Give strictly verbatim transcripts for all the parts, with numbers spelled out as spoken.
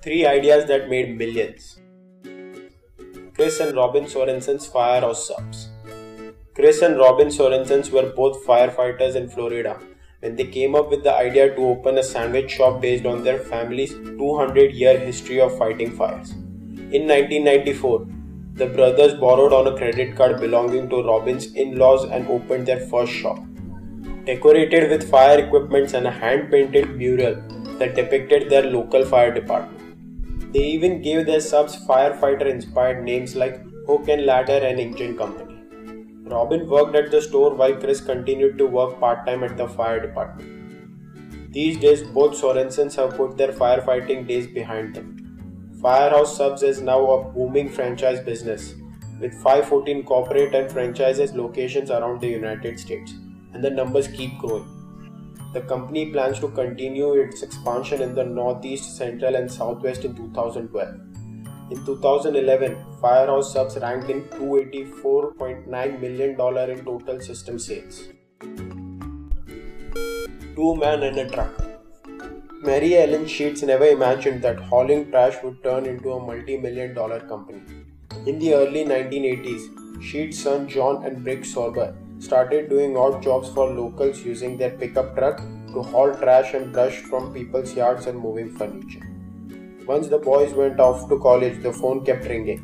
Three ideas that made millions. Chris and Robin Sorensen's Firehouse Subs. Chris and Robin Sorensen were both firefighters in Florida when they came up with the idea to open a sandwich shop based on their family's two hundred year history of fighting fires. In nineteen ninety-four, the brothers borrowed on a credit card belonging to Robin's in-laws and opened their first shop. Decorated with fire equipments and a hand-painted mural that depicted their local fire department. They even gave their subs firefighter-inspired names like Hook and Ladder and Engine Company. Robin worked at the store while Chris continued to work part-time at the fire department. These days, both Sorensens have put their firefighting days behind them. Firehouse Subs is now a booming franchise business with five hundred fourteen corporate and franchises locations around the United States, and the numbers keep growing. The company plans to continue its expansion in the Northeast, Central and Southwest in two thousand twelve. In two thousand eleven, Firehouse Subs ranked in two hundred eighty-four point nine million dollars in total system sales. Two Men and a Truck. Mary Ellen Sheets never imagined that hauling trash would turn into a multi-million dollar company. In the early nineteen eighties, Sheets' son John and Brig Sorber started doing odd jobs for locals using their pickup truck to haul trash and brush from people's yards and moving furniture. Once the boys went off to college, the phone kept ringing.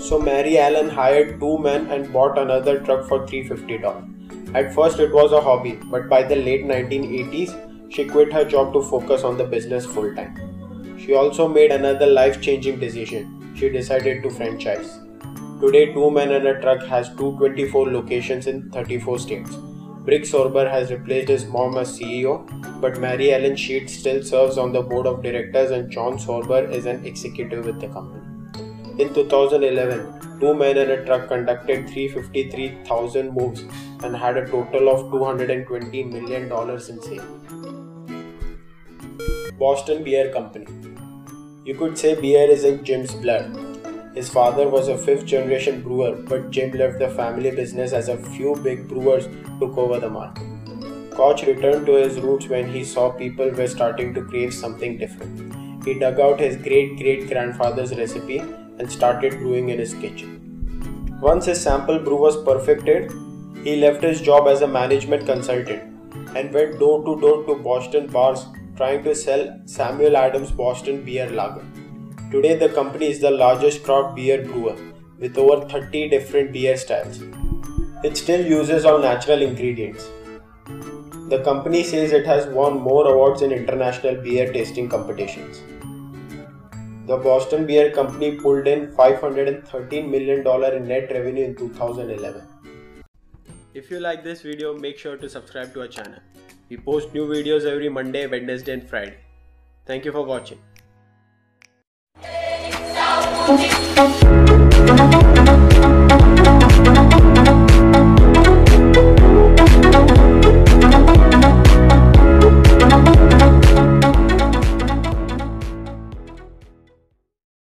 So Mary Ellen hired two men and bought another truck for three hundred fifty dollars. At first it was a hobby, but by the late nineteen eighties, she quit her job to focus on the business full-time. She also made another life-changing decision. She decided to franchise. Today, Two Men and a Truck has two hundred twenty-four locations in thirty-four states. Brig Sorber has replaced his mom as C E O, but Mary Ellen Sheets still serves on the board of directors and John Sorber is an executive with the company. In two thousand eleven, Two Men and a Truck conducted three hundred fifty-three thousand moves and had a total of two hundred twenty million dollars in sales. Boston Beer Company. You could say beer is in Jim's blood. His father was a fifth generation brewer, but Jim left the family business as a few big brewers took over the market. Koch returned to his roots when he saw people were starting to crave something different. He dug out his great-great-grandfather's recipe and started brewing in his kitchen. Once his sample brew was perfected, he left his job as a management consultant and went door-to-door to Boston bars trying to sell Samuel Adams Boston Beer Lager. Today, the company is the largest craft beer brewer with over thirty different beer styles. It still uses all natural ingredients. The company says it has won more awards in international beer tasting competitions. The Boston Beer Company pulled in five hundred thirteen million dollars in net revenue in two thousand eleven. If you like this video, make sure to subscribe to our channel. We post new videos every Monday, Wednesday and Friday. Thank you for watching.